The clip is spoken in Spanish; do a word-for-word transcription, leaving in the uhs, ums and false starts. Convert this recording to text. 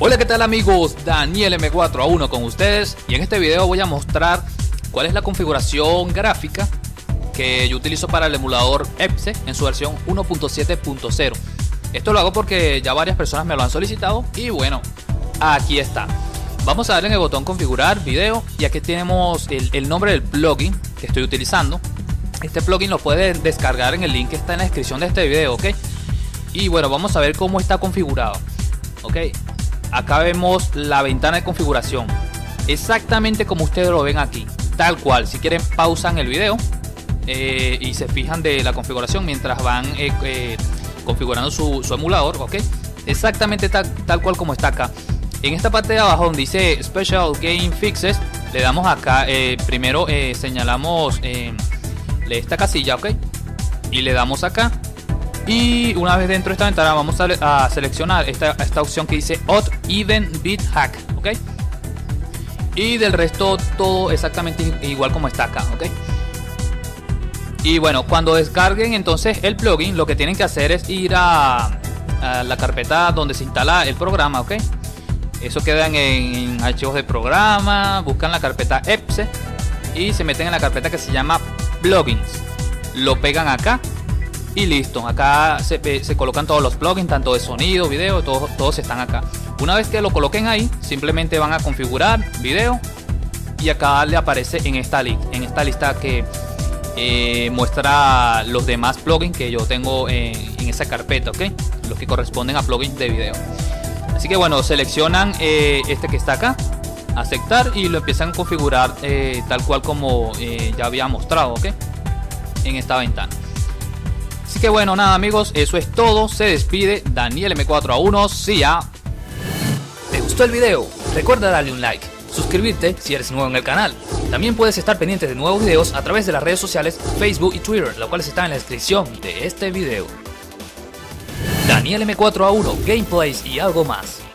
Hola, ¿qué tal amigos? Daniel M cuatro A uno con ustedes, y en este video voy a mostrar cuál es la configuración gráfica que yo utilizo para el emulador ePSXe en su versión uno punto siete punto cero. Esto lo hago porque ya varias personas me lo han solicitado y bueno, aquí está. Vamos a darle en el botón configurar video y aquí tenemos el, el nombre del plugin que estoy utilizando. Este plugin lo puedes descargar en el link que está en la descripción de este video, ¿ok? Y bueno, vamos a ver cómo está configurado, ¿ok? Acá vemos la ventana de configuración, exactamente como ustedes lo ven aquí, tal cual. Si quieren pausan el video eh, y se fijan de la configuración mientras van eh, eh, configurando su, su emulador, ¿ok? Exactamente tal, tal cual como está acá. En esta parte de abajo donde dice Special Game Fixes, le damos acá, eh, primero eh, señalamos eh, esta casilla, ¿ok? Y le damos acá. Y una vez dentro de esta ventana vamos a, a seleccionar esta, esta opción que dice Odd Even Bit Hack, ¿ok? Y del resto todo exactamente igual como está acá, ¿ok? Y bueno, cuando descarguen entonces el plugin, lo que tienen que hacer es ir a, a la carpeta donde se instala el programa, ¿ok? Eso quedan en archivos de programa, buscan la carpeta ePSXe y se meten en la carpeta que se llama plugins. Lo pegan acá. Y listo, acá se, se colocan todos los plugins, tanto de sonido, video, todos, todos están acá. Una vez que lo coloquen ahí, simplemente van a configurar video y acá le aparece en esta, li en esta lista que eh, muestra los demás plugins que yo tengo en, en esa carpeta, ¿ok? Los que corresponden a plugins de video. Así que bueno, seleccionan eh, este que está acá, aceptar y lo empiezan a configurar eh, tal cual como eh, ya había mostrado, ¿ok? En esta ventana. Así que bueno, nada amigos, eso es todo. Se despide Daniel M cuatro A uno. See ya. ¿Te gustó el video? Recuerda darle un like, suscribirte si eres nuevo en el canal. También puedes estar pendiente de nuevos videos a través de las redes sociales Facebook y Twitter, los cuales están en la descripción de este video. Daniel M cuatro A uno, gameplays y algo más.